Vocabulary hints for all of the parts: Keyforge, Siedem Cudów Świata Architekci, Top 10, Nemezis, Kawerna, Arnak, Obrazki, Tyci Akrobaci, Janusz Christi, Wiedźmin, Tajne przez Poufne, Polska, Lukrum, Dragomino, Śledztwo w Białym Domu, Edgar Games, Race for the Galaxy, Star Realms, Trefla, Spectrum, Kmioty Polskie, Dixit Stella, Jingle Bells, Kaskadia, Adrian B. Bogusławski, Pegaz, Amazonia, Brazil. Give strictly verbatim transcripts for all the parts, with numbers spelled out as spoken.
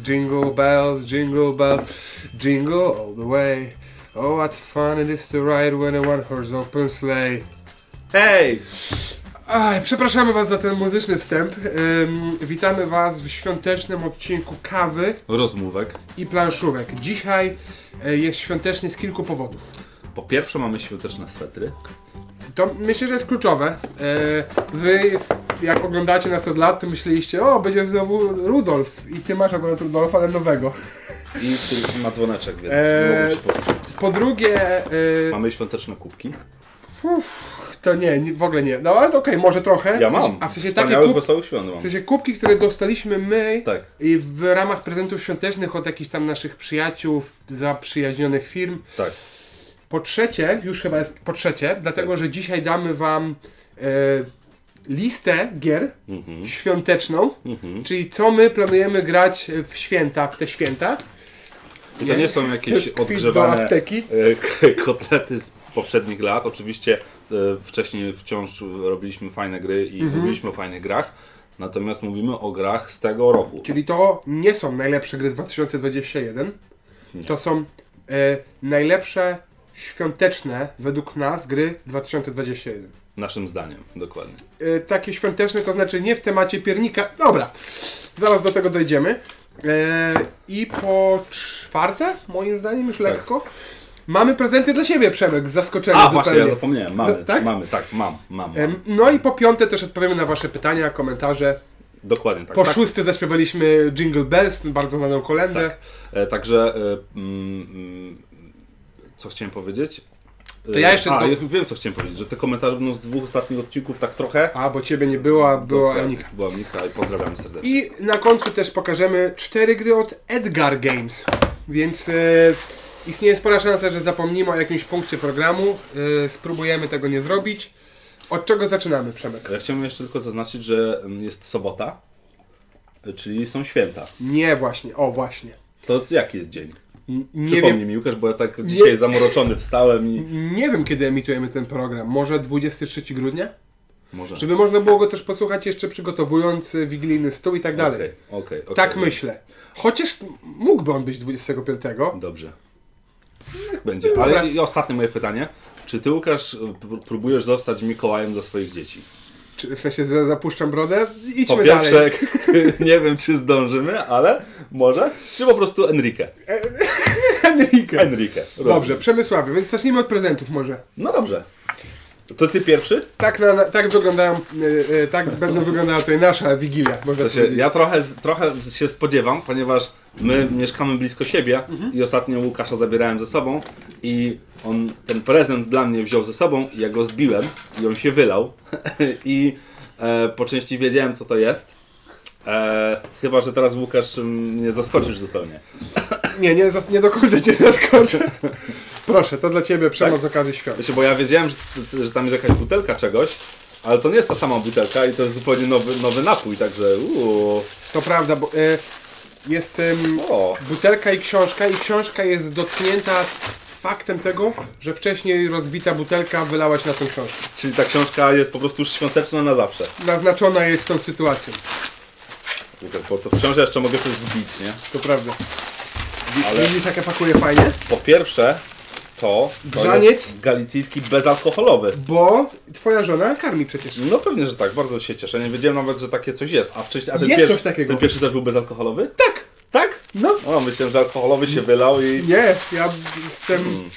Jingle bells, jingle bells, jingle all the way. Oh, what fun it is to ride when a one horse open sleigh. Hej! Aj, przepraszamy was za ten muzyczny wstęp. Ym, witamy was w świątecznym odcinku kawy, rozmówek i planszówek. Dzisiaj y, jest świątecznie z kilku powodów. Po pierwsze mamy świąteczne swetry. To myślę, że jest kluczowe. Wy, jak oglądacie nas od lat, to myśleliście, o, będzie znowu Rudolf. I ty masz akurat Rudolfa, ale nowego. I który ma dzwoneczek, więc eee, mogę się powstrzymać. Po drugie... Yy... Mamy świąteczne kubki. Uff, to nie, nie, w ogóle nie. No ale okej, okay, może trochę. Ja mam. A w sensie takie kub... mam. W sensie kubki, które dostaliśmy my tak. I w ramach prezentów świątecznych od jakichś tam naszych przyjaciół, zaprzyjaźnionych firm. Tak. Po trzecie, już chyba jest po trzecie, dlatego że dzisiaj damy wam e, listę gier mm-hmm. świąteczną, mm-hmm. czyli co my planujemy grać w święta, w te święta. I to nie są jakieś odgrzewane kotlety z poprzednich lat. Oczywiście e, wcześniej wciąż robiliśmy fajne gry i mm-hmm. mówiliśmy o fajnych grach. Natomiast mówimy o grach z tego roku. Czyli to nie są najlepsze gry dwa tysiące dwudziestego pierwszego. Nie. To są e, najlepsze świąteczne, według nas, gry dwa tysiące dwudziestego pierwszego. Naszym zdaniem, dokładnie. E, takie świąteczne, to znaczy nie w temacie piernika. Dobra, zaraz do tego dojdziemy. E, I po czwarte, moim zdaniem już tak. lekko, mamy prezenty dla siebie, Przemek, z zaskoczenia. A, zupełnie. Właśnie, ja zapomniałem. Mamy, no, tak? mamy, tak, mam, mam. mam. E, no i po piąte też odpowiemy na wasze pytania, komentarze. Dokładnie tak. Po tak. szósty zaśpiewaliśmy Jingle Bells, bardzo znaną kolędę. Tak. E, także... E, mm, co chciałem powiedzieć? To ja jeszcze... A, do... ja wiem, co chciałem powiedzieć, że te komentarze będą z dwóch ostatnich odcinków tak trochę... A, bo Ciebie nie było, była Anika. Była Anika i pozdrawiam serdecznie. I na końcu też pokażemy cztery gry od Edgar Games, więc e, istnieje spora szansa, że zapomnimy o jakimś punkcie programu, e, spróbujemy tego nie zrobić. Od czego zaczynamy, Przemek? Ja chciałbym jeszcze tylko zaznaczyć, że jest sobota, czyli są święta. Nie, właśnie, o właśnie. To jaki jest dzień? Nie Przypomnij wiem, mi, Łukasz, bo ja tak dzisiaj nie, zamroczony wstałem i... Nie wiem, kiedy emitujemy ten program. Może dwudziestego trzeciego grudnia? Może. Żeby można było go też posłuchać jeszcze przygotowując wigilijny stół i tak dalej. Okej, okay, okej. Okay, okay, tak okay. myślę. Chociaż mógłby on być dwudziestego piątego. Dobrze. Niech będzie. Dobra. Ale i ostatnie moje pytanie. Czy ty, Łukasz, próbujesz zostać Mikołajem dla swoich dzieci? W sensie, że zapuszczam brodę? Idźmy po dalej. Po pierwsze, nie wiem, czy zdążymy, ale może. Czy po prostu Enrique? Enrique. Enrique. Rozumiem. Dobrze, Przemysławie, więc zacznijmy od prezentów może. No dobrze. To ty pierwszy? Tak, na, na, tak wyglądają, yy, yy, tak będą wyglądała tutaj nasza Wigilia. Można się, ja trochę, trochę się spodziewam, ponieważ my mm. mieszkamy blisko siebie mm-hmm. i ostatnio Łukasza zabierałem ze sobą i on ten prezent dla mnie wziął ze sobą i ja go zbiłem i on się wylał i e, po części wiedziałem, co to jest. E, chyba, że teraz Łukasz mnie zaskoczysz zupełnie. Nie, nie, nie do końca cię zaskoczę. Proszę, to dla ciebie przemoc tak? z okazji świąt. Wiecie, bo ja wiedziałem, że, że tam jest jakaś butelka czegoś, ale to nie jest ta sama butelka i to jest zupełnie nowy, nowy napój, także uuu. To prawda, bo y, jest y, butelka i książka i książka jest dotknięta faktem tego, że wcześniej rozbita butelka wylała się na tę książkę. Czyli ta książka jest po prostu już świąteczna na zawsze. Naznaczona jest tą sytuacją. Bo to wciąż jeszcze mogę coś zbić, nie? To prawda. Ale widzisz, jak ja pakuję fajnie? Po pierwsze, to, to jest galicyjski bezalkoholowy. Bo twoja żona karmi przecież. No pewnie, że tak. Bardzo się cieszę. Nie wiedziałem nawet, że takie coś jest. A wcześniej, a ten, jest pierwszy, coś takiego. Ten pierwszy też był bezalkoholowy? Tak. Tak? No. O, myślałem, że alkoholowy się wylał i... Nie, ja jestem... Hmm.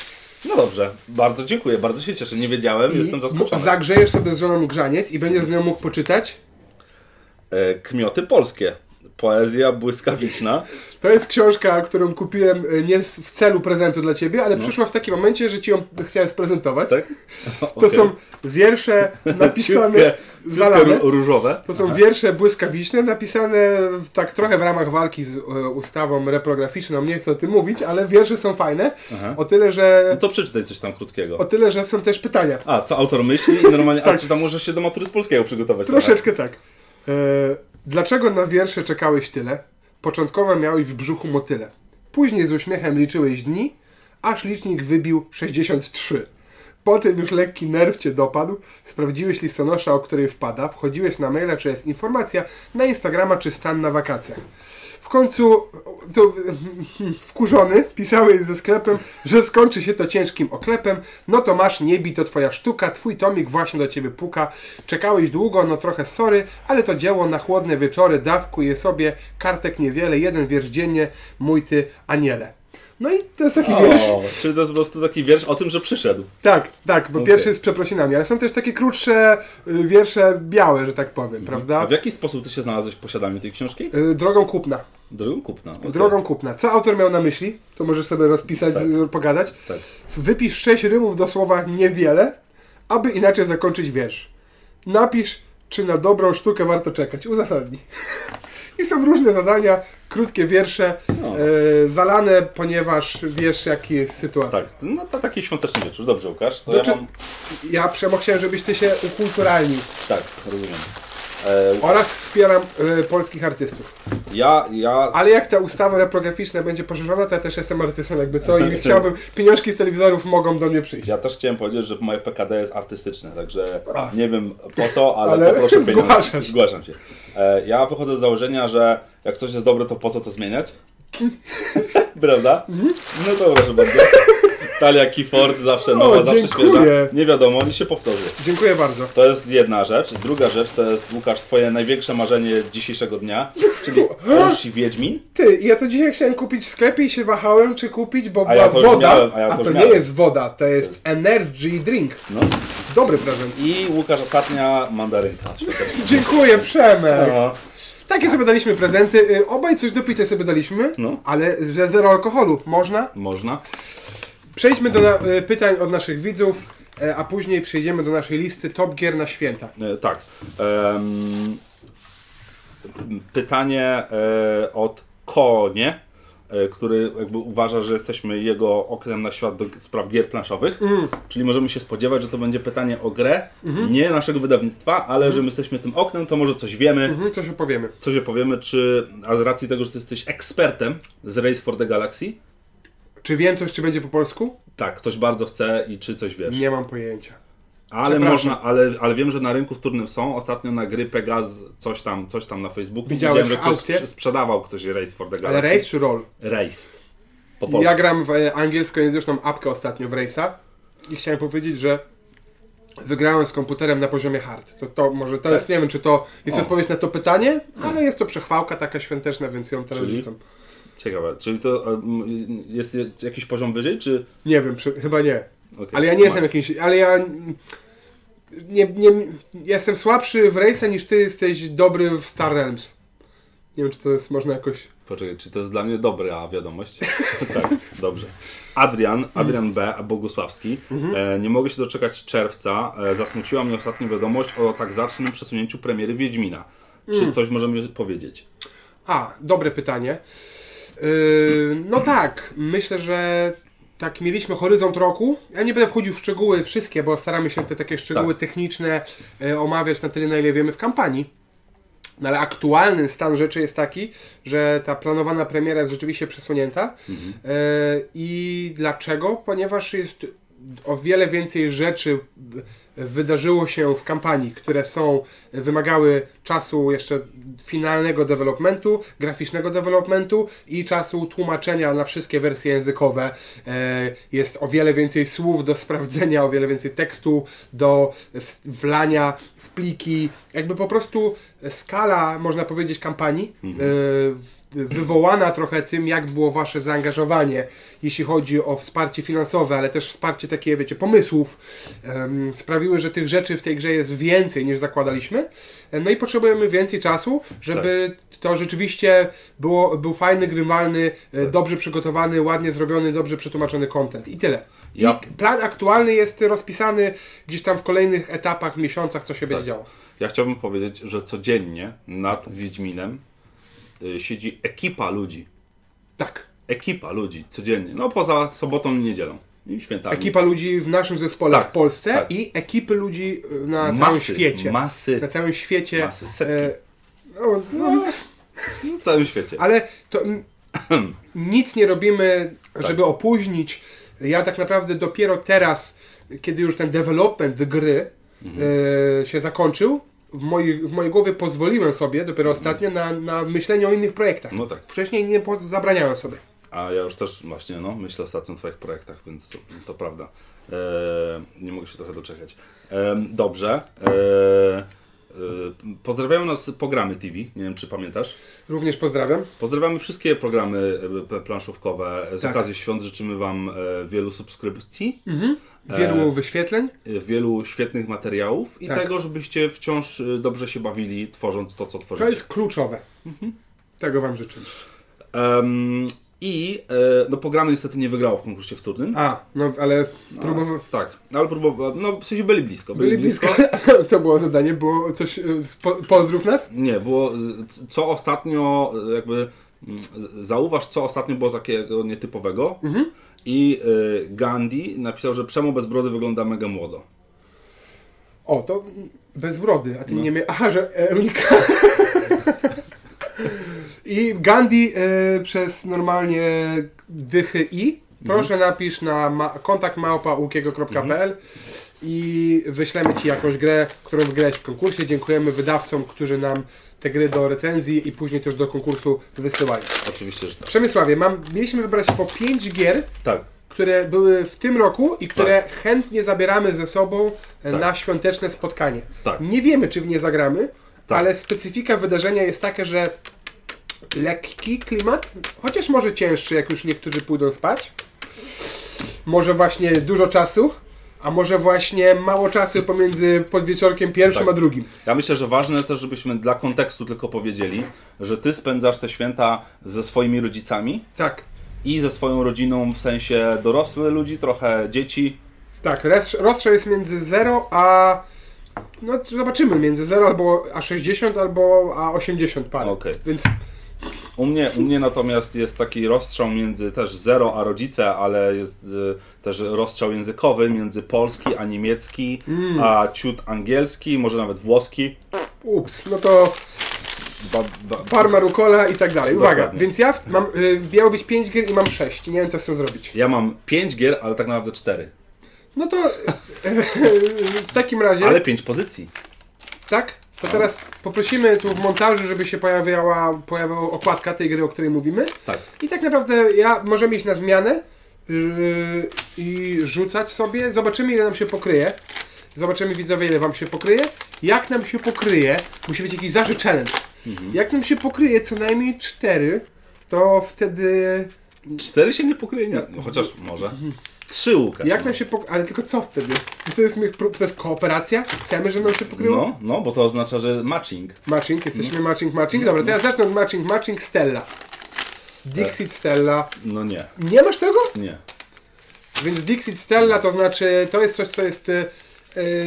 No dobrze. Bardzo dziękuję. Bardzo się cieszę. Nie wiedziałem. I jestem zaskoczony. Zagrzejesz sobie z żoną grzaniec i będziesz z nią mógł poczytać? Kmioty Polskie. Poezja błyskawiczna. To jest książka, którą kupiłem nie w celu prezentu dla ciebie, ale no. przyszła w takim momencie, że ci ją chciałem sprezentować. Tak? O, okay. To są wiersze napisane... Ciutkie, różowe. To są Aha. wiersze błyskawiczne, napisane tak trochę w ramach walki z ustawą reprograficzną. Nie chcę o tym mówić, ale wiersze są fajne. Aha. O tyle, że... No to przeczytaj coś tam krótkiego. O tyle, że są też pytania. A, co autor myśli i normalnie... tak. A czy tam możesz się do matury z polskiego przygotować? Troszeczkę tak. tak. Dlaczego na wiersze czekałeś tyle? Początkowo miałeś w brzuchu motyle. Później z uśmiechem liczyłeś dni, aż licznik wybił sześćdziesiąt trzy. Potem już lekki nerw cię dopadł, sprawdziłeś listonosza, o której wpada, wchodziłeś na maila, czy jest informacja, na Instagrama, czy stan na wakacjach. W końcu to, wkurzony, pisały ze sklepem, że skończy się to ciężkim oklepem. No to masz, nie bij, to twoja sztuka, twój tomik właśnie do ciebie puka. Czekałeś długo, no trochę sorry, ale to dzieło na chłodne wieczory, dawkuje sobie, kartek niewiele, jeden wiersz dziennie, mój ty aniele. No i to jest taki o, wiersz... Czyli to jest po prostu taki wiersz o tym, że przyszedł. Tak, tak, bo okay. Pierwszy jest z przeprosinami, ale są też takie krótsze wiersze białe, że tak powiem, mhm. prawda? A w jaki sposób ty się znalazłeś w posiadaniu tej książki? Drogą kupna. Drogą kupna. Okay. Drogą kupna. Co autor miał na myśli? To możesz sobie rozpisać, tak. pogadać. Tak. Wypisz sześć rymów do słowa niewiele, aby inaczej zakończyć wiersz. Napisz, czy na dobrą sztukę warto czekać. Uzasadnij. I są różne zadania, krótkie wiersze, no. e, zalane, ponieważ wiesz, jaki jest sytuacja. Tak, no to taki świąteczny wieczór. Dobrze, Łukasz. To znaczy, ja mam... ja Przemo, chciałem, żebyś ty się ukulturalnił. Tak, rozumiem. E, Oraz wspieram e, polskich artystów. Ja, ja... Ale jak ta ustawa reprograficzna będzie poszerzona, to ja też jestem artystą, jakby co, i chciałbym, pieniążki z telewizorów mogą do mnie przyjść. Ja też chciałem powiedzieć, że moje P K D jest artystyczne, także nie wiem po co, ale, ale poproszę pieniądze. Zgłaszam się. E, ja wychodzę z założenia, że jak coś jest dobre, to po co to zmieniać? Prawda? No to proszę bardzo. Talia Keyforge, zawsze nowa, o, zawsze świeża. Nie wiadomo, nie się powtórzy. Dziękuję bardzo. To jest jedna rzecz. Druga rzecz to jest, Łukasz, twoje największe marzenie dzisiejszego dnia, czyli Polski Wiedźmin. Ty, ja to dzisiaj chciałem kupić w sklepie i się wahałem, czy kupić, bo a była ja to woda, miałem, a, ja to a to nie jest woda, to jest, to jest... energy drink. No. Dobry prezent. I Łukasz, ostatnia mandarynka. Dziękuję, Przemek. No. Takie sobie daliśmy prezenty. Obaj coś do picia sobie daliśmy, no. ale że zero alkoholu. Można? Można. Przejdźmy do na pytań od naszych widzów, a później przejdziemy do naszej listy top gier na święta. E, tak. Ehm, pytanie e, od Konie, e, który jakby uważa, że jesteśmy jego oknem na świat do spraw gier planszowych. Mm. Czyli możemy się spodziewać, że to będzie pytanie o grę, mm-hmm. nie naszego wydawnictwa, ale mm-hmm. że my jesteśmy tym oknem, to może coś wiemy. Mm-hmm, coś opowiemy. Coś opowiemy, czy, a z racji tego, że ty jesteś ekspertem z Race for the Galaxy, czy wiem coś, czy będzie po polsku? Tak, ktoś bardzo chce i czy coś wiesz? Nie mam pojęcia. Ale można, ale, ale wiem, że na rynku wtórnym są. Ostatnio na gry Pegaz coś tam, coś tam na Facebooku. Widziałem, Widziałem że aukcję? Ktoś sprzedawał ktoś Race for the Galaxy. Ale Race czy Roll? Race. Po polsku. Ja gram w angielsko-języczną apkę ostatnio w Race'a i chciałem powiedzieć, że wygrałem z komputerem na poziomie hard. To, to może teraz tak. nie wiem, czy to jest o. odpowiedź na to pytanie, ale no. jest to przechwałka taka świąteczna, więc ją teraz rzucam. Ciekawe. Czyli to um, jest jakiś poziom wyżej, czy...? Nie wiem, przy... chyba nie. Okay. Ale ja nie Max. jestem jakimś... Ale ja... Nie, nie, jestem słabszy w Race'a niż ty jesteś dobry w Star Realms. Nie wiem, czy to jest można jakoś... Poczekaj, czy to jest dla mnie dobra wiadomość? Tak, dobrze. Adrian, Adrian B. Bogusławski. Mhm. E, nie mogę się doczekać czerwca. E, zasmuciła mnie ostatnia wiadomość o tak znacznym przesunięciu premiery Wiedźmina. Czy mm. coś możemy powiedzieć? A, dobre pytanie. Yy, no tak, myślę, że tak mieliśmy horyzont roku. Ja nie będę wchodził w szczegóły wszystkie, bo staramy się te takie szczegóły tak. techniczne y, omawiać na tyle, na ile wiemy w kampanii. No ale aktualny stan rzeczy jest taki, że ta planowana premiera jest rzeczywiście przesunięta. Mhm. Yy, I dlaczego? Ponieważ jest o wiele więcej rzeczy wydarzyło się w kampanii, które są, wymagały czasu jeszcze finalnego developmentu, graficznego developmentu i czasu tłumaczenia na wszystkie wersje językowe. Jest o wiele więcej słów do sprawdzenia, o wiele więcej tekstu do wlania w pliki. Jakby po prostu skala, można powiedzieć, kampanii mhm. wywołana trochę tym, jak było wasze zaangażowanie, jeśli chodzi o wsparcie finansowe, ale też wsparcie takie, wiecie, pomysłów, sprawiły, że tych rzeczy w tej grze jest więcej niż zakładaliśmy. No i potrzebujemy więcej czasu, żeby tak. to rzeczywiście było, był fajny, grywalny, tak. dobrze przygotowany, ładnie zrobiony, dobrze przetłumaczony content. I tyle. Ja. I plan aktualny jest rozpisany gdzieś tam w kolejnych etapach, miesiącach, co się tak. będzie działo. Ja chciałbym powiedzieć, że codziennie nad Wiedźminem siedzi ekipa ludzi. Tak. Ekipa ludzi codziennie. No poza sobotą i niedzielą. I świętami. Ekipa ludzi w naszym zespole tak, w Polsce tak. i ekipy ludzi na masy, całym świecie. Masy. Na całym świecie. Masy, setki. E, no, no, na całym świecie. Ale to nic nie robimy, żeby tak. opóźnić. Ja tak naprawdę dopiero teraz, kiedy już ten development gry mhm. e, się zakończył, w mojej, w mojej głowie pozwoliłem sobie dopiero ostatnio na, na myślenie o innych projektach. No tak. Wcześniej nie zabraniałem sobie. A ja już też właśnie no, myślę ostatnio o twoich projektach, więc to, to prawda. Eee, nie mogę się trochę doczekać. Eee, dobrze. Eee... Pozdrawiają nas programy T V, nie wiem czy pamiętasz. Również pozdrawiam. Pozdrawiamy wszystkie programy planszówkowe. Z tak. okazji świąt życzymy wam wielu subskrypcji. Mhm. Wielu wyświetleń. Wielu świetnych materiałów i tak. tego, żebyście wciąż dobrze się bawili tworząc to, co tworzycie. To jest kluczowe. Mhm. Tego wam życzymy. Um, I no, programy niestety nie wygrało w konkursie wtórnym. A, no ale próbowałem. Tak, ale próbowałem. No w sensie byli blisko. Byli, byli blisko. blisko. To było zadanie, było coś. Po, pozdrów nas? Nie, było. Co ostatnio, jakby. Zauważ, co ostatnio było takiego nietypowego. Mhm. I y, Gandhi napisał, że Przemo bez brody wygląda mega młodo. O, to bez brody, a ty no. nie miałeś. Aha, że. E, I Gandhi y, przez normalnie dychy i proszę mhm. napisz na ma kontakt małpa łukiego kropka p l mhm. i wyślemy ci jakąś grę, którą wygrałeś w konkursie. Dziękujemy wydawcom, którzy nam te gry do recenzji i później też do konkursu wysyłali. Oczywiście, że tak. Przemysławie, mam, mieliśmy wybrać po pięć gier, tak. które były w tym roku i które tak. chętnie zabieramy ze sobą tak. na świąteczne spotkanie. Tak. Nie wiemy, czy w nie zagramy, tak. ale specyfika wydarzenia jest taka, że lekki klimat, chociaż może cięższy, jak już niektórzy pójdą spać. Może właśnie dużo czasu, a może właśnie mało czasu pomiędzy podwieczorkiem pierwszym tak. a drugim. Ja myślę, że ważne też, żebyśmy dla kontekstu tylko powiedzieli, że ty spędzasz te święta ze swoimi rodzicami. Tak. I ze swoją rodziną, w sensie dorosłych ludzi, trochę dzieci. Tak, rozstrzał jest między zero a... No zobaczymy, między zero albo a sześćdziesiąt, albo a osiemdziesiąt parę. Okay. Więc... U mnie, u mnie natomiast jest taki rozstrzał między też zero a rodzice, ale jest y, też rozstrzał językowy między polski a niemiecki, mm. a ciut angielski, może nawet włoski. Ups, no to ba, ba, parma rucola i tak dalej. Uwaga, dokładnie. Więc ja w, mam, y, miało być pięć gier i mam sześć. Nie wiem co z tym zrobić. Ja mam pięć gier, ale tak naprawdę cztery. No to w takim razie... Ale pięć pozycji. Tak? To teraz poprosimy tu w montażu, żeby się pojawiała, pojawiała okładka tej gry, o której mówimy. Tak. I tak naprawdę ja możemy iść na zmianę yy, i rzucać sobie. Zobaczymy, ile nam się pokryje. Zobaczymy, widzowie, ile wam się pokryje. Jak nam się pokryje, musi być jakiś zawsze challenge. Mhm. Jak nam się pokryje co najmniej cztery, to wtedy... Cztery się nie pokryje, nie. No, chociaż może. Mhm. Trzy, Łukasz. Jak nam się pok... Ale tylko co wtedy? To jest, to jest kooperacja? Chcemy, żeby nam się pokryło? No, no, bo to oznacza, że matching. Matching, jesteśmy mm. matching, matching. Dobra, to ja zacznę od matching, matching Stella. Dixit Stella. No nie. Nie masz tego? Nie. Więc Dixit Stella to znaczy, to jest coś, co jest y,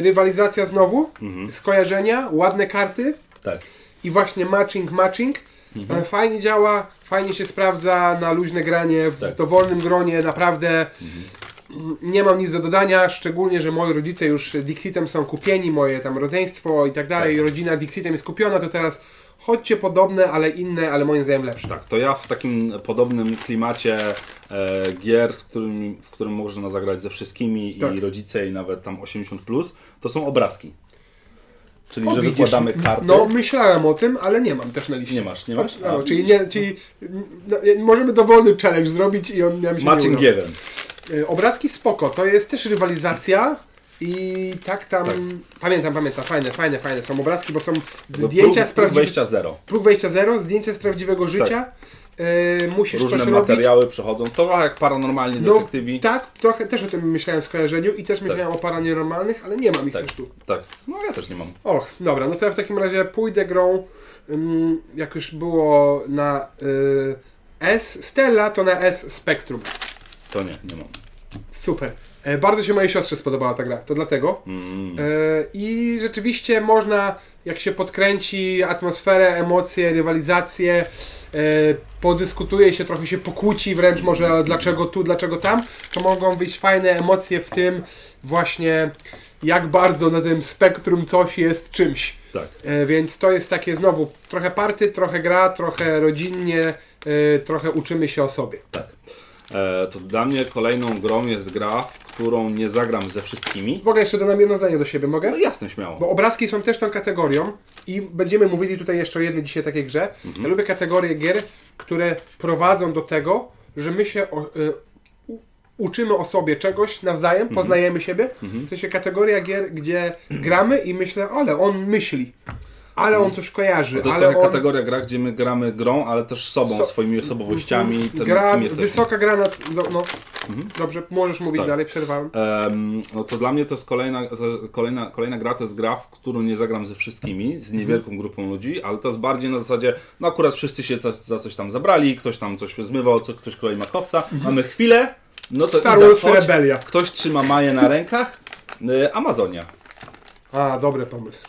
rywalizacja znowu, mm-hmm. skojarzenia, ładne karty. Tak. I właśnie matching, matching. Mhm. Fajnie działa, fajnie się sprawdza na luźne granie, w tak. dowolnym gronie, naprawdę mhm. nie mam nic do dodania, szczególnie, że moi rodzice już Dixitem są kupieni, moje tam rodzeństwo i tak dalej, rodzina Dixitem jest kupiona, to teraz chodźcie podobne, ale inne, ale moim zdaniem lepsze. Tak, to ja w takim podobnym klimacie e, gier, w którym, w którym można zagrać ze wszystkimi tak. i rodzice i nawet tam osiemdziesiąt plus, to są obrazki. Czyli, o, że widzisz, wykładamy karty. No, myślałem o tym, ale nie mam też na liście. Nie masz, nie masz? No, czyli nie, czyli no, możemy dowolny challenge zrobić i on nam się matching nie uda. Obrazki spoko, to jest też rywalizacja i tak tam... Tak. Pamiętam, pamiętam, fajne, fajne, fajne są obrazki, bo są no, zdjęcia z prawdziwego... wejścia zero. Próg wejścia zero, zdjęcia z prawdziwego życia. Tak. Yy, musisz różne materiały robić. Przechodzą, to trochę jak paranormalni no, detektywi. Tak, trochę też o tym myślałem w skojarzeniu i też myślałem tak. o paranormalnych, ale nie mam ich tak, też tu. Tak, no ja też nie mam. Och, dobra, no to ja w takim razie pójdę grą, um, jak już było na y, S Stella, to na S Spectrum. To nie, nie mam. Super. E, bardzo się mojej siostrze spodobała ta gra, to dlatego. Mm. E, I rzeczywiście można, jak się podkręci atmosferę, emocje, rywalizację, Yy, podyskutuje się, trochę się pokłóci wręcz może dlaczego tu, dlaczego tam, to mogą wyjść fajne emocje w tym właśnie jak bardzo na tym spektrum coś jest czymś. Tak. Yy, więc to jest takie znowu trochę party, trochę gra, trochę rodzinnie, yy, trochę uczymy się o sobie. Tak. to dla mnie kolejną grą jest gra, w którą nie zagram ze wszystkimi. W ogóle jeszcze dodam jedno zdanie do siebie, mogę? No jasne, śmiało. Bo obrazki są też tą kategorią i będziemy mówili tutaj jeszcze o jednej dzisiaj takiej grze. Mhm. Ja lubię kategorie gier, które prowadzą do tego, że my się o, y, u, uczymy o sobie czegoś nawzajem, mhm. poznajemy siebie. Mhm. W sensie kategoria gier, gdzie gramy i myślę, ale on myśli. Ale on coś kojarzy. No to jest ale taka on... kategoria gra, gdzie my gramy grą, ale też sobą, so... swoimi osobowościami. Ten, gra, kim wysoka gra na... No, no. Mhm. Dobrze, możesz mówić tak. dalej, przerwałem. Um, no to dla mnie to jest kolejna, kolejna, kolejna gra, to jest gra, w którą nie zagram ze wszystkimi, z niewielką grupą ludzi, ale to jest bardziej na zasadzie, no akurat wszyscy się za, za coś tam zabrali, ktoś tam coś zmywał, co, ktoś kolei makowca, mamy chwilę, no to Star Wars Rebelia. Ktoś trzyma Maję na rękach, y, Amazonia. A, dobry pomysł.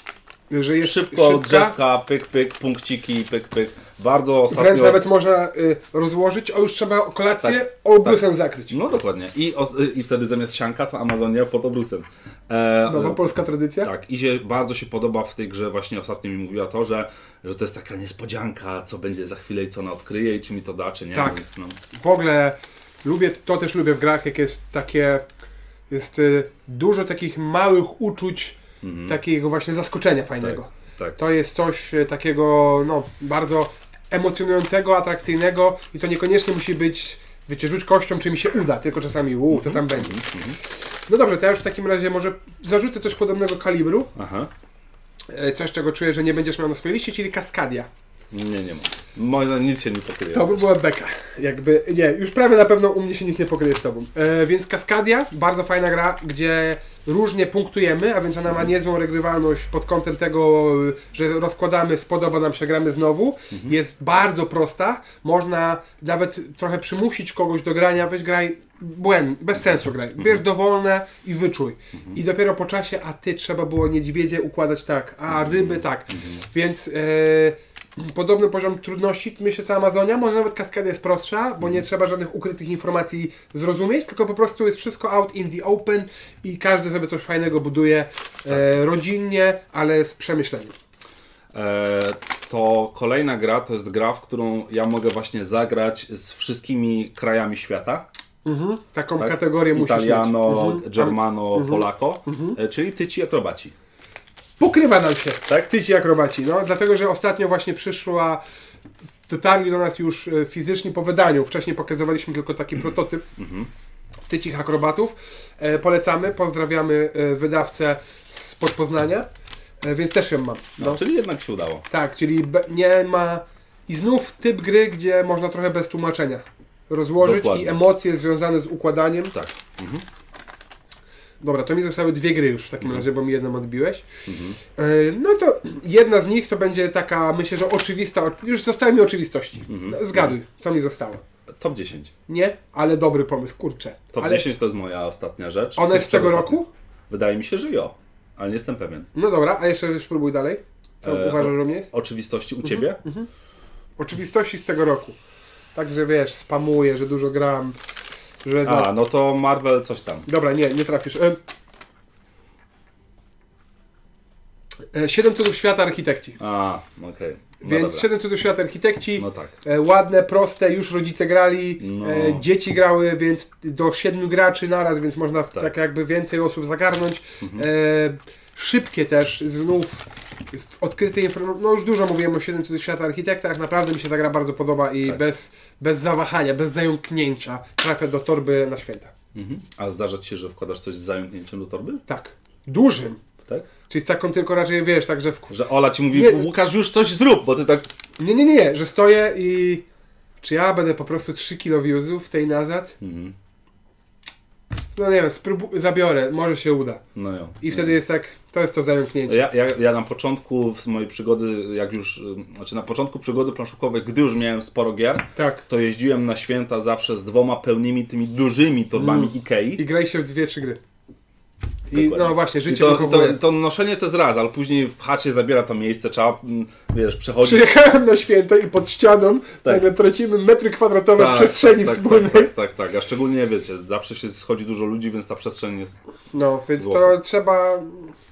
Że jest szybko, szybka. Drzewka, pyk, pyk, punkciki, pyk, pyk. Bardzo ostatnio... Wręcz nawet można y, rozłożyć, a już trzeba kolację tak, obrusem tak. zakryć. No dokładnie. I, o, i wtedy zamiast sianka to Amazonia pod obrusem. E, Nowa polska tradycja? Tak. Izie bardzo się podoba w tej grze, właśnie ostatnio mi mówiła to, że, że to jest taka niespodzianka, co będzie za chwilę i co ona odkryje i czy mi to da, czy nie. Tak. Więc, no. W ogóle lubię, to też lubię w grach, jak jest takie... Jest y, dużo takich małych uczuć, Mhm. takiego właśnie zaskoczenia fajnego. Tak, tak. To jest coś takiego no, bardzo emocjonującego, atrakcyjnego i to niekoniecznie musi być, wiecie, rzuć kością, czy mi się uda, tylko czasami uuu, mhm. to tam będzie. Mhm. No dobrze, to ja już w takim razie może zarzucę coś podobnego kalibru. Aha. Coś, czego czuję, że nie będziesz miał na swojej liście, czyli Kaskadia. Nie, nie ma. Może nic się nie pokryje. To by była beka. Jakby, nie, już prawie na pewno u mnie się nic nie pokryje z tobą. E, więc Kaskadia, bardzo fajna gra, gdzie różnie punktujemy, a więc ona ma niezłą regrywalność pod kątem tego, że rozkładamy, spodoba nam się, gramy znowu. Mhm. Jest bardzo prosta. Można nawet trochę przymusić kogoś do grania, weź graj błędnie, bez sensu graj. Bierz mhm. dowolne i wyczuj. Mhm. I dopiero po czasie, a ty trzeba było niedźwiedzie układać tak, a ryby tak. Mhm. Więc... E, podobny poziom trudności, myślę, co Amazonia, może nawet Kaskadia jest prostsza, bo nie trzeba żadnych ukrytych informacji zrozumieć, tylko po prostu jest wszystko out in the open i każdy sobie coś fajnego buduje tak. e, rodzinnie, ale z przemyśleniem. E, to kolejna gra, to jest gra, w którą ja mogę właśnie zagrać z wszystkimi krajami świata. Mhm, taką tak? kategorię musisz mieć. Italiano, mhm. Germano, mhm. Polako, mhm. czyli Tyci Akrobaci. Pokrywa nam się, tak? Tyci Akrobaci, no, dlatego, że ostatnio właśnie przyszła, dotarli do nas już fizycznie po wydaniu, wcześniej pokazywaliśmy tylko taki prototyp Tycich Akrobatów, e, polecamy, pozdrawiamy wydawcę spod Poznania, e, więc też ją mam. No. A, czyli jednak się udało. Tak, czyli nie ma, i znów typ gry, gdzie można trochę bez tłumaczenia rozłożyć Dokładnie. I emocje związane z układaniem. Tak. Mhm. Dobra, to mi zostały dwie gry już w takim mhm. razie, bo mi jedną odbiłeś. Mhm. No to jedna z nich to będzie taka, myślę, że oczywista, już zostały mi oczywistości. Mhm. Zgaduj, co mi zostało. Top dziesięć. Nie, ale dobry pomysł, kurczę. Top ale... dziesięć to jest moja ostatnia rzecz. Ona jest z tego roku? Ostatnia? Wydaje mi się, że jo, ale nie jestem pewien. No dobra, a jeszcze spróbuj dalej. Co e, uważasz, że mnie jest? Oczywistości u mhm. Ciebie? Mhm. Oczywistości z tego roku. Także wiesz, spamuję, że dużo gram. Że A, da... no to Marvel coś tam. Dobra, nie, nie trafisz. E... E, Siedem Cudów Świata Architekci. A, okej. Okay. No Więc dobra. Siedem Cudów Świata Architekci. No tak. E, ładne, proste, już rodzice grali, no. e, dzieci grały, więc do siedmiu graczy naraz, więc można tak, tak jakby więcej osób zagarnąć. Mhm. E, szybkie też, znów odkryte informacje. No już dużo mówiłem o Siedem Cudów Świata Architektach, naprawdę mi się ta gra bardzo podoba i tak. bez, bez zawahania, bez zająknięcia trafia do torby na święta. Mhm. A zdarza Ci się, że wkładasz coś z zająknięciem do torby? Tak. Dużym. Tak? Czyli taką tylko raczej, wiesz, tak, że... W... Że Ola Ci mówi, nie, Łukasz, już coś zrób, bo Ty tak... Nie, nie, nie, nie, że stoję i... Czy ja będę po prostu trzy kilo wiózł w tej nazad? Mhm. No nie wiem, zabiorę, może się uda. No jo, I wtedy no. jest tak, to jest to zająknięcie. Ja, ja, ja na początku z mojej przygody, jak już, znaczy na początku przygody planszukowej, gdy już miałem sporo gier, tak. to jeździłem na święta zawsze z dwoma pełnymi tymi dużymi torbami mm. Ikei. I graj się w dwie, trzy gry. I Dokładnie. No właśnie, życie I to, to, to noszenie to jest raz, ale później w chacie zabiera to miejsce, trzeba, wiesz, przechodzić. Przyjechałem na święta i pod ścianą tak. tak tracimy metry kwadratowe tak, przestrzeni tak, wspólnej. Tak, tak, tak, tak, a szczególnie, wiecie, zawsze się schodzi dużo ludzi, więc ta przestrzeń jest... No, więc złota. To trzeba...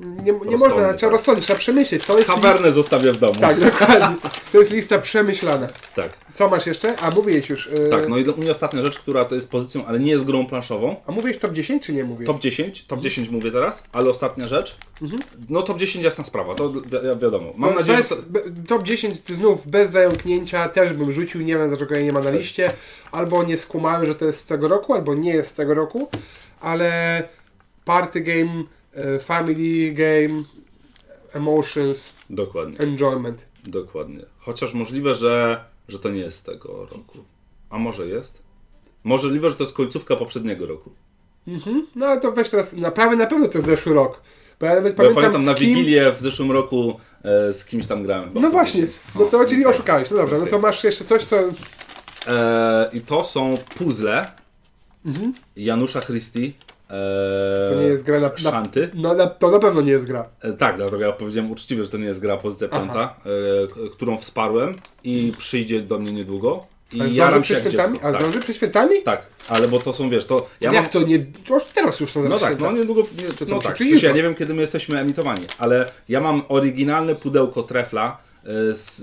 Nie, nie można, tak. trzeba rozsądzić, trzeba przemyśleć. To jest Kawernę list... zostawię w domu. Tak, dokładnie. To jest lista przemyślana. Tak. Co masz jeszcze? A mówiłeś już... Yy... Tak, no i u mnie ostatnia rzecz, która to jest pozycją, ale nie jest grą planszową. A mówiłeś top dziesięć czy nie mówię? Top dziesięć, top dziesięć mówię teraz, ale ostatnia rzecz. Mhm. No top dziesięć jasna sprawa, to wi wiadomo. Mam no, nadzieję, bez, że to... top dziesięć znów bez zająknięcia też bym rzucił, nie wiem dlaczego ja nie ma na liście. Albo nie skumałem, że to jest z tego roku, albo nie jest z tego roku. Ale party game, family game, emotions, dokładnie, enjoyment. Dokładnie. Chociaż możliwe, że, że to nie jest z tego roku. A może jest? Możliwe, że to jest końcówka poprzedniego roku. Mhm. No ale to weź teraz, naprawdę na pewno to jest zeszły rok. Bo ja nawet Bo pamiętam, ja pamiętam kim... na Wigilię w zeszłym roku e, z kimś tam grałem. No właśnie, no to czyli oszukałeś. No dobra, okay. No to masz jeszcze coś, co... E, I to są puzzle mhm. Janusza Christi. Eee, to nie jest gra na, na szanty. No na, to na pewno nie jest gra. E, tak, dlatego ja powiedziałem uczciwie, że to nie jest gra pozycja piąta, e, którą wsparłem i przyjdzie do mnie niedługo. I jaram się jak dziecko. A tak. Zdąży przed świętami? Tak, ale bo to są, wiesz, to... Ja jak mam... to nie... To już teraz już są no tak, no niedługo... Nie, to no tak, przecież ja nie wiem, kiedy my jesteśmy emitowani, ale ja mam oryginalne pudełko Trefla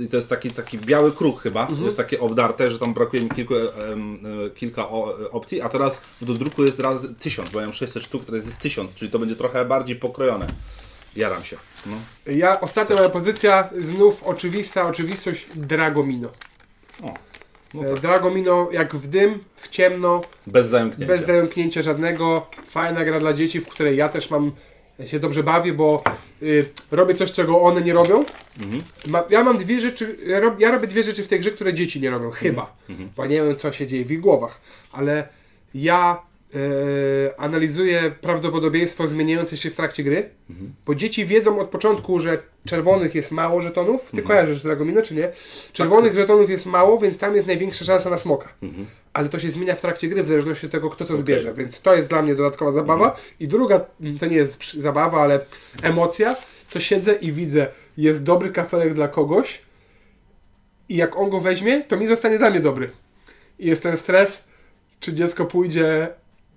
i to jest taki, taki biały kruk chyba, mhm. To jest takie obdarte, że tam brakuje mi kilku, um, kilka opcji, a teraz w dodruku jest raz tysiąc, bo ja mam sześćset sztuk, teraz jest tysiąc, czyli to będzie trochę bardziej pokrojone. Jaram się. No. Ja, ostatnia moja pozycja, znów oczywista oczywistość, Dragomino. O, no tak. Dragomino jak w dym, w ciemno, bez zająknięcia. Bez zająknięcia żadnego, fajna gra dla dzieci, w której ja też mam... Ja się dobrze bawię, bo y, robię coś, czego one nie robią. Mhm. Ma, ja mam dwie rzeczy, ja, rob, ja robię dwie rzeczy w tej grze, które dzieci nie robią, chyba. Mhm. Bo nie wiem, co się dzieje w ich głowach. Ale ja y, analizuję prawdopodobieństwo zmieniające się w trakcie gry, mhm. Bo dzieci wiedzą od początku, że czerwonych jest mało żetonów. Ty mhm. kojarzysz Dragomino, czy nie? Czerwonych tak. żetonów jest mało, więc tam jest największa szansa na smoka. Mhm. Ale to się zmienia w trakcie gry, w zależności od tego, kto co zbierze. Okay. Więc to jest dla mnie dodatkowa zabawa. Mhm. I druga, to nie jest zabawa, ale emocja, to siedzę i widzę, jest dobry kafelek dla kogoś i jak on go weźmie, to mi zostanie dla mnie dobry. I jest ten stres, czy dziecko pójdzie,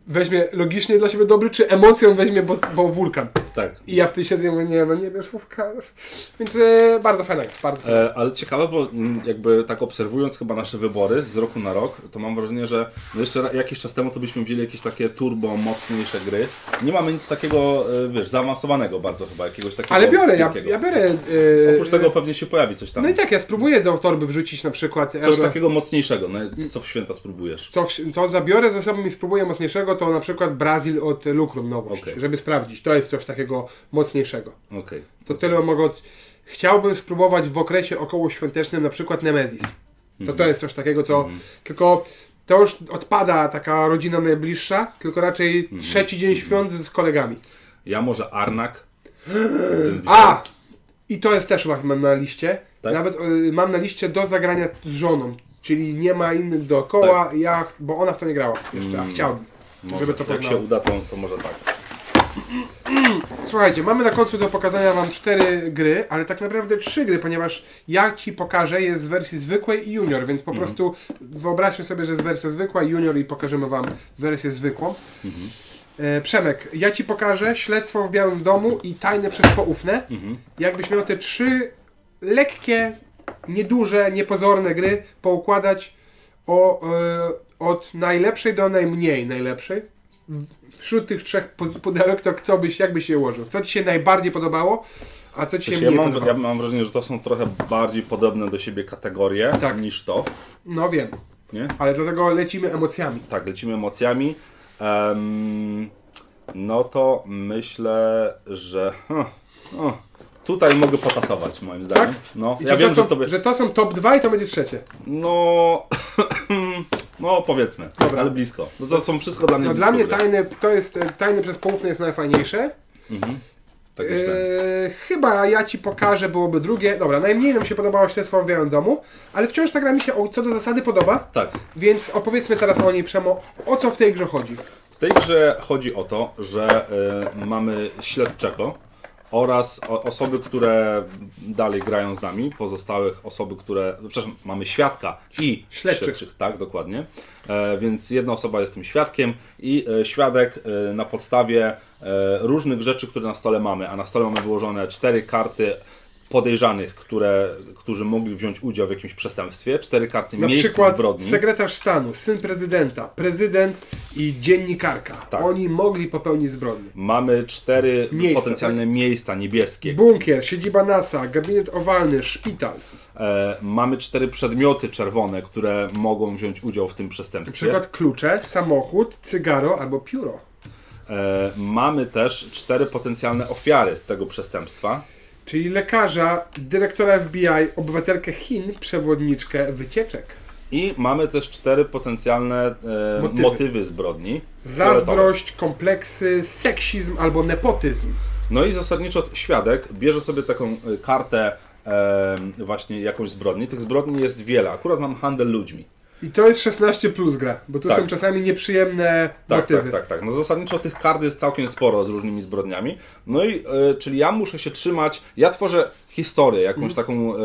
weźmie logicznie dla siebie dobry, czy emocją weźmie, bo, bo wulkan. Tak. I ja wtedy siedzę i mówię, nie, no nie bierz wulkan. Więc e, bardzo fajna, bardzo fajna. E, ale ciekawe, bo jakby tak obserwując chyba nasze wybory z roku na rok, to mam wrażenie, że no jeszcze jakiś czas temu to byśmy wzięli jakieś takie turbo mocniejsze gry. Nie mamy nic takiego, wiesz, zaawansowanego bardzo chyba, jakiegoś takiego... Ale biorę, ja, ja biorę... E, Oprócz tego pewnie się pojawi coś tam. No i tak, ja spróbuję do torby wrzucić na przykład... Coś euro... takiego mocniejszego, no, co w święta spróbujesz? Co, w, co zabiorę ze sobą i spróbuję mocniejszego, to na przykład Brazil od Lukrum nowość, okay. Żeby sprawdzić. To jest coś takiego mocniejszego. Okay. To tyle mogę... Od... Chciałbym spróbować w okresie okołoświątecznym na przykład Nemezis. To mm -hmm. to jest coś takiego, co... Mm -hmm. Tylko to już odpada taka rodzina najbliższa, tylko raczej mm -hmm. trzeci dzień świąt z kolegami. Ja może Arnak. A! I to jest też właśnie mam na liście. Tak? Nawet y, mam na liście do zagrania z żoną, czyli nie ma innych dookoła, tak. Ja, bo ona w to nie grała jeszcze, mm. a chciałbym. Może, żeby to jak poznało. Się uda, to, to może tak. Słuchajcie, mamy na końcu do pokazania Wam cztery gry, ale tak naprawdę trzy gry, ponieważ ja Ci pokażę jest w wersji zwykłej i junior, więc po mm. prostu wyobraźmy sobie, że jest wersja zwykła i junior i pokażemy Wam wersję zwykłą. Mm -hmm. e, Przemek, ja Ci pokażę Śledztwo w Białym Domu i Tajne przez Poufne. Mm -hmm. Jakbyś miał te trzy lekkie, nieduże, niepozorne gry poukładać o... E, od najlepszej do najmniej najlepszej. Wśród tych trzech pudełek, to kto byś, jakby się ułożył? Co Ci się najbardziej podobało, a co Ci się Przecież mniej ja mam, podobało? Ja mam wrażenie, że to są trochę bardziej podobne do siebie kategorie tak. niż to. No wiem, nie? Ale dlatego lecimy emocjami. Tak, lecimy emocjami. Um, no to myślę, że... Huh, huh. Tutaj mogę potasować, moim zdaniem. Tak? No, ja wiem, to są, że, tobie... że to są top dwa i to będzie trzecie. No, no powiedzmy, dobra. Ale blisko. No to są wszystko dla mnie no, blisko. Dla mnie tajne, to jest, tajne przez poufne jest najfajniejsze. Mhm. Tak myślę. Eee, chyba ja Ci pokażę, byłoby drugie. Dobra, najmniej nam się podobało Śledztwo w Białym Domu, ale wciąż ta gra mi się o, co do zasady podoba. Tak. Więc opowiedzmy teraz o niej, Przemo, o co w tej grze chodzi. W tej grze chodzi o to, że y, mamy śledczego oraz osoby, które dalej grają z nami, pozostałych osoby, które... Przepraszam, mamy świadka i śledczych. śledczych tak, dokładnie. E, więc jedna osoba jest tym świadkiem i e, świadek e, na podstawie e, różnych rzeczy, które na stole mamy, a na stole mamy wyłożone cztery karty podejrzanych, które, którzy mogli wziąć udział w jakimś przestępstwie, cztery karty na miejsc przykład zbrodni. Sekretarz stanu, syn prezydenta, prezydent i dziennikarka. Tak. Oni mogli popełnić zbrodnię. Mamy cztery miejsca, potencjalne tak? miejsca niebieskie. Bunkier, siedziba NASA, gabinet owalny, szpital. E, mamy cztery przedmioty czerwone, które mogą wziąć udział w tym przestępstwie. Na przykład klucze, samochód, cygaro albo pióro. E, mamy też cztery potencjalne ofiary tego przestępstwa. Czyli lekarza, dyrektora F B I, obywatelkę Chin, przewodniczkę wycieczek. I mamy też cztery potencjalne e, motywy. motywy zbrodni. Zazdrość, kompleksy, seksizm albo nepotyzm. No i zasadniczo świadek bierze sobie taką kartę e, właśnie jakąś zbrodni. Tych zbrodni jest wiele. Akurat mam handel ludźmi. I to jest szesnaście plus gra, bo tu tak. są czasami nieprzyjemne tak, motywy. Tak, tak, tak. No zasadniczo tych kart jest całkiem sporo z różnymi zbrodniami. No i e, czyli ja muszę się trzymać, ja tworzę historię jakąś mm. taką e,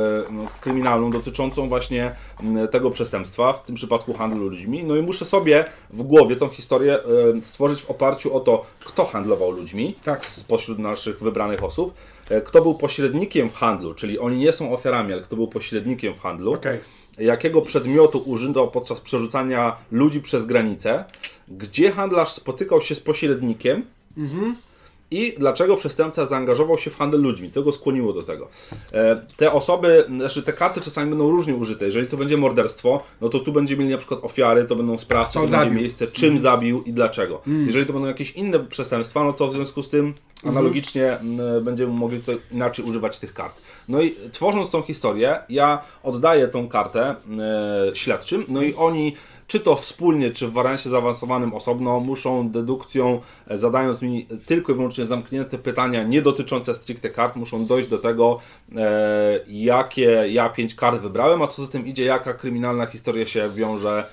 kryminalną dotyczącą właśnie m, tego przestępstwa, w tym przypadku handlu ludźmi. No i muszę sobie w głowie tą historię e, stworzyć w oparciu o to, kto handlował ludźmi tak. spośród naszych wybranych osób, e, kto był pośrednikiem w handlu, czyli oni nie są ofiarami, ale kto był pośrednikiem w handlu. Okay. Jakiego przedmiotu użyto podczas przerzucania ludzi przez granicę, gdzie handlarz spotykał się z pośrednikiem mhm. i dlaczego przestępca zaangażował się w handel ludźmi, co go skłoniło do tego. Te osoby, znaczy te karty czasami będą różnie użyte. Jeżeli to będzie morderstwo, no to tu będzie mieli na przykład ofiary, to będą sprawcy, to będzie miejsce, czym mhm. zabił i dlaczego. Mhm. Jeżeli to będą jakieś inne przestępstwa, no to w związku z tym analogicznie mhm. będziemy mogli tutaj inaczej używać tych kart. No i tworząc tą historię, ja oddaję tą kartę yy, śledczym, no i oni, czy to wspólnie, czy w wariancie zaawansowanym osobno, muszą dedukcją, e, zadając mi tylko i wyłącznie zamknięte pytania, nie dotyczące stricte kart, muszą dojść do tego, e, jakie ja pięć kart wybrałem, a co za tym idzie, jaka kryminalna historia się wiąże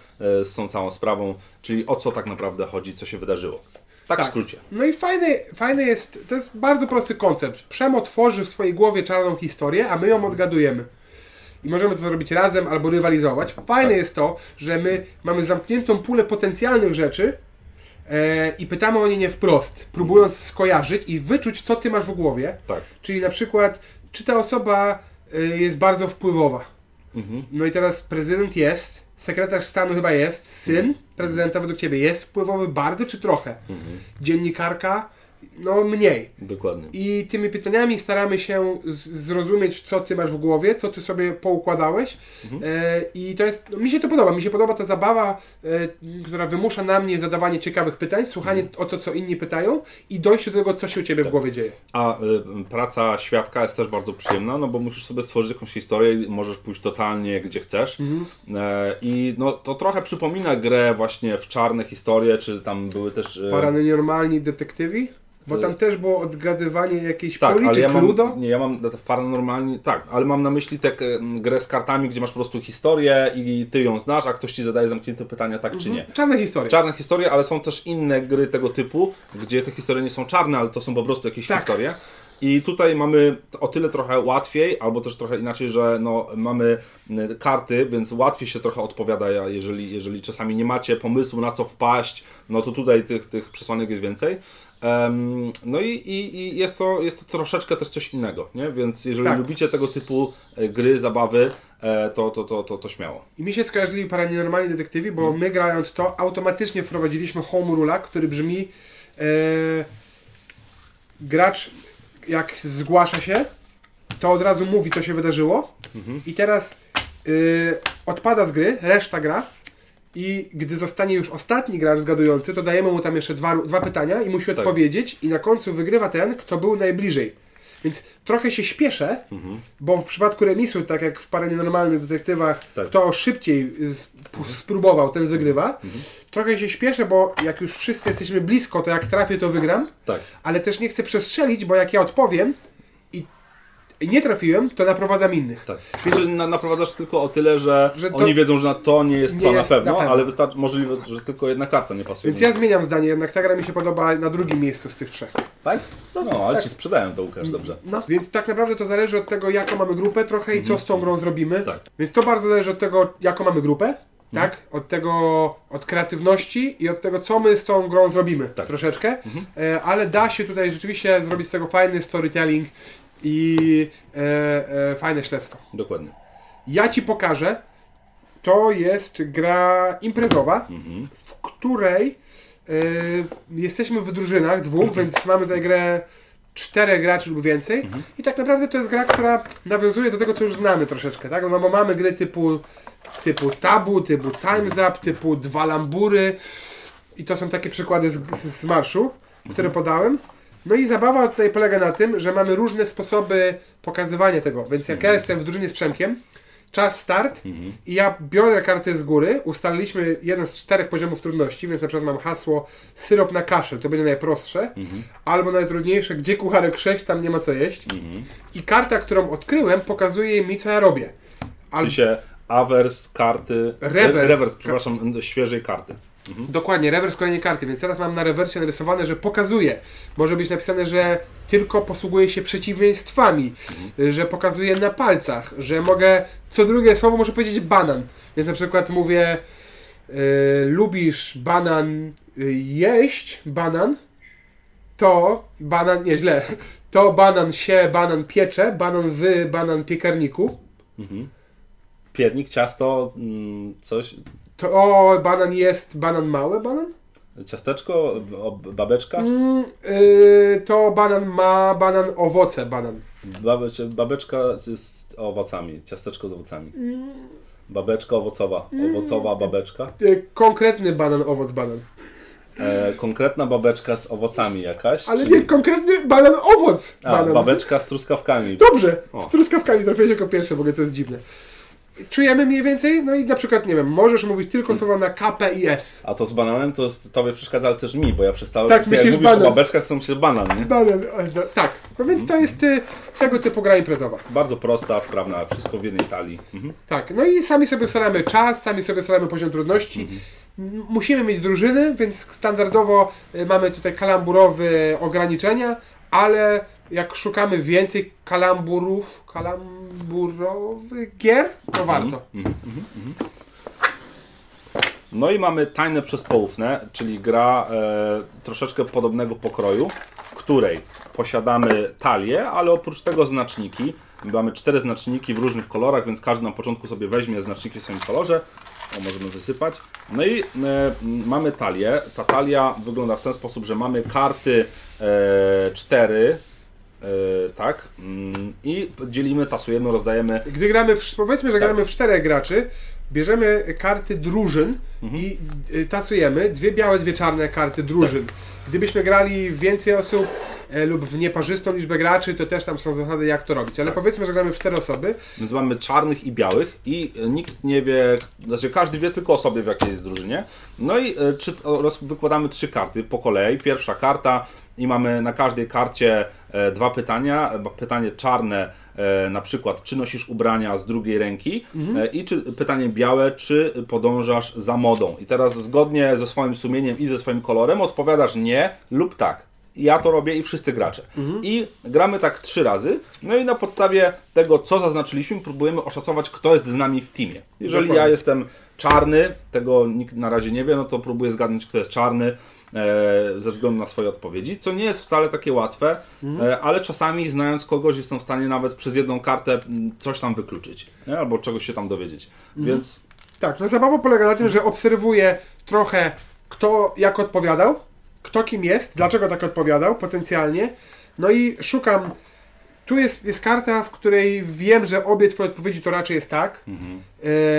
e, z tą całą sprawą, czyli o co tak naprawdę chodzi, co się wydarzyło. Tak, tak w skrócie. No i fajne, fajne jest, to jest bardzo prosty koncept. Przemo tworzy w swojej głowie czarną historię, a my ją odgadujemy. I możemy to zrobić razem albo rywalizować. Fajne tak. jest to, że my mamy zamkniętą pulę potencjalnych rzeczy e, i pytamy o nie nie wprost, próbując skojarzyć i wyczuć, co ty masz w głowie. Tak. Czyli na przykład, czy ta osoba e, jest bardzo wpływowa. Mhm. No i teraz prezydent jest, sekretarz stanu chyba jest, syn prezydenta według ciebie jest wpływowy bardzo czy trochę? Mhm. Dziennikarka? No mniej. Dokładnie. I tymi pytaniami staramy się zrozumieć, co ty masz w głowie, co ty sobie poukładałeś. Mhm. E, I to jest, no, mi się to podoba, mi się podoba ta zabawa, e, która wymusza na mnie zadawanie ciekawych pytań, słuchanie mhm. o to, co inni pytają i dojście do tego, co się u ciebie tak. w głowie dzieje. A y, praca świadka jest też bardzo przyjemna, no bo musisz sobie stworzyć jakąś historię i możesz pójść totalnie, gdzie chcesz. Mhm. E, I no, to trochę przypomina grę właśnie w czarne historie, czy tam były też... Y... Paranormalni detektywi? Bo tam też było odgadywanie jakiejś tak, policzek, ale ja mam, ludo? Nie, ja mam w paranormalnie, tak, ale mam na myśli tę grę z kartami, gdzie masz po prostu historię i ty ją znasz, a ktoś ci zadaje zamknięte pytania, tak mhm. czy nie. Czarne historie. Czarne historie, ale są też inne gry tego typu, gdzie te historie nie są czarne, ale to są po prostu jakieś tak. historie. I tutaj mamy o tyle trochę łatwiej, albo też trochę inaczej, że no, mamy karty, więc łatwiej się trochę odpowiada, jeżeli, jeżeli czasami nie macie pomysłu, na co wpaść, no to tutaj tych, tych przesłanek jest więcej. Um, no i, i, i jest, to, jest to troszeczkę też coś innego, nie? Więc jeżeli tak. lubicie tego typu gry, zabawy, to, to, to, to, to śmiało. I mi się skojarzyli Paranormalni Detektywi, bo my grając to automatycznie wprowadziliśmy home rula, który brzmi ee, gracz jak zgłasza się, to od razu mówi, co się wydarzyło mhm. i teraz yy, odpada z gry, reszta gra i gdy zostanie już ostatni gracz zgadujący, to dajemy mu tam jeszcze dwa, dwa pytania i musi tak. odpowiedzieć i na końcu wygrywa ten, kto był najbliżej. Więc trochę się śpieszę, mhm. bo w przypadku remisu, tak jak w Paranormalnych Detektywach, tak. kto szybciej spróbował, ten wygrywa. Mhm. Trochę się śpieszę, bo jak już wszyscy jesteśmy blisko, to jak trafię, to wygram. Tak. Ale też nie chcę przestrzelić, bo jak ja odpowiem i nie trafiłem, to naprowadzam innych. Tak. Więc na, naprowadzasz tylko o tyle, że, że oni wiedzą, że na to nie jest nie to jest na, pewno, na pewno, ale wystarczy możliwe, że tylko jedna karta nie pasuje. Więc ja zmieniam zdanie, jednak ta gra mi się podoba na drugim miejscu z tych trzech. Tak? No, no ale tak. ci sprzedają to, Łukasz, dobrze. No. Więc tak naprawdę to zależy od tego, jaką mamy grupę trochę i co z tą grą zrobimy. Tak. Więc to bardzo zależy od tego, jaką mamy grupę. Tak? Od tego, od kreatywności i od tego, co my z tą grą zrobimy tak. troszeczkę. Mhm. Ale da się tutaj rzeczywiście zrobić z tego fajny storytelling i e, e, fajne śledztwo. Dokładnie. Ja ci pokażę. To jest gra imprezowa, mhm. w której e, jesteśmy w drużynach dwóch, mhm. więc mamy tę grę czterech graczy lub więcej. Mhm. I tak naprawdę to jest gra, która nawiązuje do tego, co już znamy troszeczkę, tak? No bo mamy gry typu typu Tabu, typu Time's Up, typu Dwa Lambury. I to są takie przykłady z, z, z marszu, mhm. które podałem. No i zabawa tutaj polega na tym, że mamy różne sposoby pokazywania tego. Więc jak mhm. ja jestem w drużynie z Przemkiem, czas start mhm. i ja biorę karty z góry. Ustaliliśmy jeden z czterech poziomów trudności, więc na przykład mam hasło syrop na kaszel, to będzie najprostsze, mhm. albo najtrudniejsze, gdzie kucharek sześć, tam nie ma co jeść. Mhm. I karta, którą odkryłem, pokazuje mi, co ja robię. Al... W sensie awers karty, rewers, rewers przepraszam, świeżej karty. Mhm. Dokładnie, rewers kolejnej karty, więc teraz mam na rewersie narysowane, że pokazuje. Może być napisane, że tylko posługuje się przeciwieństwami, mhm. że pokazuje na palcach, że mogę, co drugie słowo może powiedzieć banan. Więc na przykład mówię, yy, lubisz banan yy, jeść, banan, to banan, nie źle, to banan się, banan piecze, banan w, banan piekarniku. Mhm. Piernik, ciasto, mm, coś... To o, banan jest, banan mały, banan? Ciasteczko, babeczka? Mm, yy, to banan ma, banan owoce, banan. Babecz, babeczka z owocami, ciasteczko z owocami. Mm. Babeczka owocowa, owocowa babeczka. Yy, konkretny banan, owoc, banan. E, konkretna babeczka z owocami jakaś. Ale czyli... nie, konkretny banan, owoc, A, banan. Babeczka z truskawkami. Dobrze, o. z truskawkami trafiłeś jako pierwsze, bo to jest dziwne. Czujemy mniej więcej, no i na przykład, nie wiem, możesz mówić tylko słowa na K, P i S. A to z bananem to tobie przeszkadza, ale też mi, bo ja przez cały czas, tak, jak mówisz o babeczkach, są się banan, nie? Banan, no, tak. No więc to jest y, tego typu gra imprezowa. Bardzo prosta, sprawna, wszystko w jednej talii. Mhm. Tak, no i sami sobie staramy czas, sami sobie staramy poziom trudności. Mhm. Musimy mieć drużyny, więc standardowo mamy tutaj kalamburowe ograniczenia, ale jak szukamy więcej kalamburów, kalamburowych gier, to warto. Mm, mm, mm, mm. No i mamy Tajne przez Poufne, czyli gra e, troszeczkę podobnego pokroju, w której posiadamy talię, ale oprócz tego znaczniki. Mamy cztery znaczniki w różnych kolorach, więc każdy na początku sobie weźmie znaczniki w swoim kolorze. O, możemy wysypać. No i e, mamy talię. Ta talia wygląda w ten sposób, że mamy karty e, cztery. Yy, tak. Yy, I dzielimy, tasujemy, rozdajemy. Gdy gramy, w, powiedzmy, że tak. gramy w czterech graczy, bierzemy karty drużyn mhm. i y, tasujemy dwie białe, dwie czarne karty drużyn. Tak. Gdybyśmy grali więcej osób e, lub w nieparzystą liczbę graczy, to też tam są zasady, jak to robić. Ale tak. powiedzmy, że gramy w cztery osoby. Więc mamy czarnych i białych i nikt nie wie, znaczy każdy wie tylko o sobie, w jakiej jest drużynie. No i e, czy, roz, wykładamy trzy karty po kolei. Pierwsza karta i mamy na każdej karcie e, dwa pytania. Pytanie czarne, e, na przykład, czy nosisz ubrania z drugiej ręki mhm. e, i czy, pytanie białe, czy podążasz za modą. I teraz zgodnie ze swoim sumieniem i ze swoim kolorem odpowiadasz nie lub tak. Ja to robię i wszyscy gracze. Mhm. I gramy tak trzy razy. No i na podstawie tego, co zaznaczyliśmy, próbujemy oszacować, kto jest z nami w teamie. Jeżeli Dokładnie. ja jestem czarny, tego nikt na razie nie wie, no to próbuję zgadnąć, kto jest czarny e, ze względu na swoje odpowiedzi, co nie jest wcale takie łatwe, mhm. e, ale czasami znając kogoś, jestem w stanie nawet przez jedną kartę coś tam wykluczyć, nie? Albo czegoś się tam dowiedzieć. Mhm. Więc... Tak, no zabawa polega na tym, że obserwuję trochę, kto jak odpowiadał, kto kim jest, dlaczego tak odpowiadał potencjalnie. No i szukam. Tu jest, jest karta, w której wiem, że obie twoje odpowiedzi to raczej jest tak, mhm.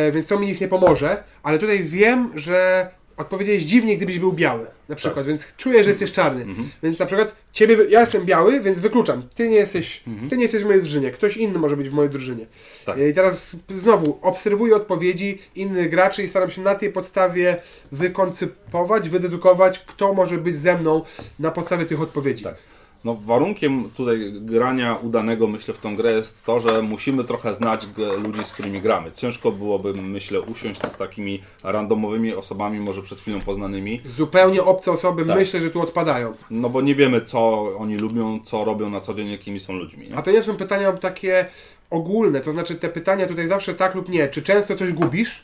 e, więc to mi nic nie pomoże, ale tutaj wiem, że odpowiedziałeś dziwnie, gdybyś był biały, na przykład, tak. więc czuję, że jesteś czarny. Mhm. Więc na przykład ciebie, ja jestem biały, więc wykluczam. Ty nie jesteś, mhm. ty nie jesteś w mojej drużynie, ktoś inny może być w mojej drużynie. Tak. I teraz znowu obserwuję odpowiedzi innych graczy i staram się na tej podstawie wykoncypować, wydedukować, kto może być ze mną na podstawie tych odpowiedzi. Tak. No, warunkiem tutaj grania udanego, myślę, w tą grę jest to, że musimy trochę znać ludzi, z którymi gramy. Ciężko byłoby, myślę, usiąść z takimi randomowymi osobami, może przed chwilą poznanymi. Zupełnie obce osoby, tak. myślę, że tu odpadają. No bo nie wiemy, co oni lubią, co robią na co dzień, jakimi są ludźmi. Nie? A to nie są pytania takie ogólne, to znaczy te pytania tutaj zawsze tak lub nie. Czy często coś gubisz?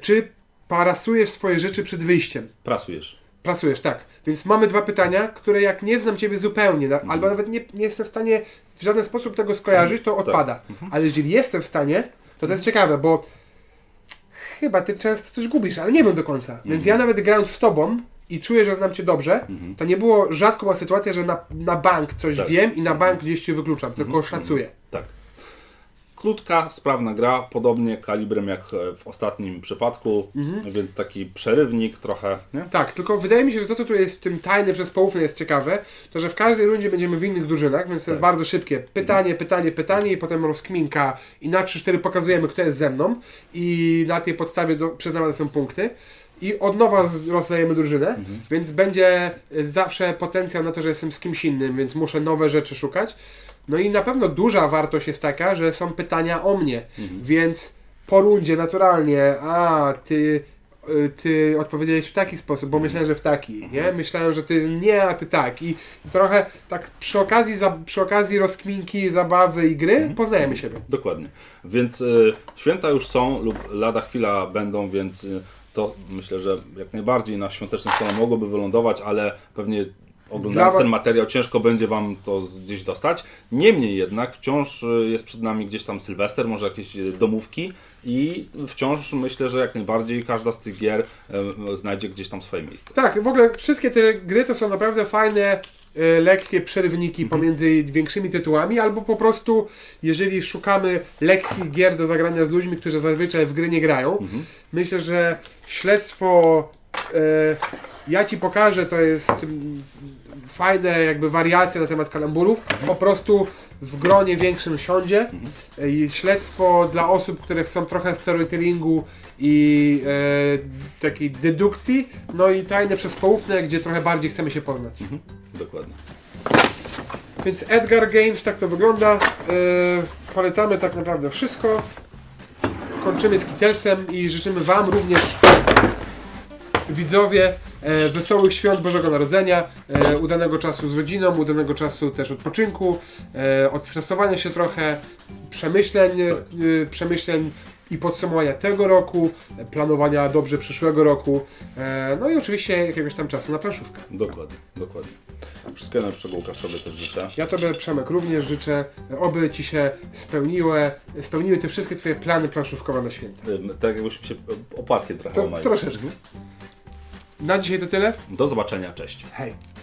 Czy parasujesz swoje rzeczy przed wyjściem? Prasujesz. Prasujesz, tak. Więc mamy dwa pytania, które jak nie znam Ciebie zupełnie, mhm. albo nawet nie, nie jestem w stanie w żaden sposób tego skojarzyć, to odpada. Tak. Mhm. Ale jeżeli jestem w stanie, to to mhm. jest ciekawe, bo chyba Ty często coś gubisz, ale nie wiem do końca. Mhm. Więc ja nawet grając z Tobą i czuję, że znam Cię dobrze, mhm. to nie było, rzadko była sytuacja, że na, na bank coś tak. wiem i na bank gdzieś Cię wykluczam, mhm. tylko szacuję. Tak. Krótka, sprawna gra, podobnie kalibrem jak w ostatnim przypadku, mhm. więc taki przerywnik trochę, nie? Tak, tylko wydaje mi się, że to, co tu jest w tym Tajne przez Poufne jest ciekawe, to że w każdej rundzie będziemy w innych drużynach, więc to jest tak. bardzo szybkie. Pytanie, mhm. pytanie, pytanie i potem rozkminka i na trzy cztery pokazujemy, kto jest ze mną i na tej podstawie do, przyznawane są punkty. I od nowa rozdajemy drużynę, mhm. więc będzie zawsze potencjał na to, że jestem z kimś innym, więc muszę nowe rzeczy szukać. No i na pewno duża wartość jest taka, że są pytania o mnie, mhm. więc po rundzie naturalnie, a ty, ty odpowiedziałeś w taki sposób, bo mhm. myślałem, że w taki, mhm. nie? Myślałem, że ty nie, a ty tak. I trochę tak przy okazji, za, przy okazji rozkminki, zabawy i gry mhm. poznajemy siebie. Dokładnie. Więc y, święta już są lub lada chwila będą, więc y, to myślę, że jak najbardziej na świąteczną stronę mogłoby wylądować, ale pewnie oglądając ten materiał ciężko będzie Wam to gdzieś dostać. Niemniej jednak wciąż jest przed nami gdzieś tam Sylwester, może jakieś domówki i wciąż myślę, że jak najbardziej każda z tych gier znajdzie gdzieś tam swoje miejsce. Tak, w ogóle wszystkie te gry to są naprawdę fajne, lekkie przerywniki mhm. pomiędzy większymi tytułami, albo po prostu jeżeli szukamy lekkich gier do zagrania z ludźmi, którzy zazwyczaj w gry nie grają, mhm. myślę, że śledztwo e, ja Ci pokażę, to jest fajne jakby wariacje na temat kalamburów, mhm. po prostu w gronie większym siądzie mhm. i śledztwo dla osób, które chcą trochę storytellingu i e, takiej dedukcji, no i Tajne przez Poufne, gdzie trochę bardziej chcemy się poznać. Mhm. Dokładnie. Więc Edgar Games, tak to wygląda. Yy, polecamy tak naprawdę wszystko. Kończymy z kitelcem i życzymy Wam również, widzowie, e, wesołych świąt Bożego Narodzenia, e, udanego czasu z rodziną, udanego czasu też odpoczynku, e, odstresowania się trochę, przemyśleń, tak. e, przemyśleń i podsumowania tego roku, planowania dobrze przyszłego roku, e, no i oczywiście jakiegoś tam czasu na planszówkę. Dokładnie, dokładnie. Wszystkiego najlepszego, Łukasz, Tobie też życzę. Ja Tobie, Przemek, również życzę, oby Ci się spełniły, spełniły te wszystkie Twoje plany planszówkowe na święta. Tak jakbyśmy się opłatkiem trochę. To, troszeczkę. Na dzisiaj to tyle. Do zobaczenia, cześć. Hej.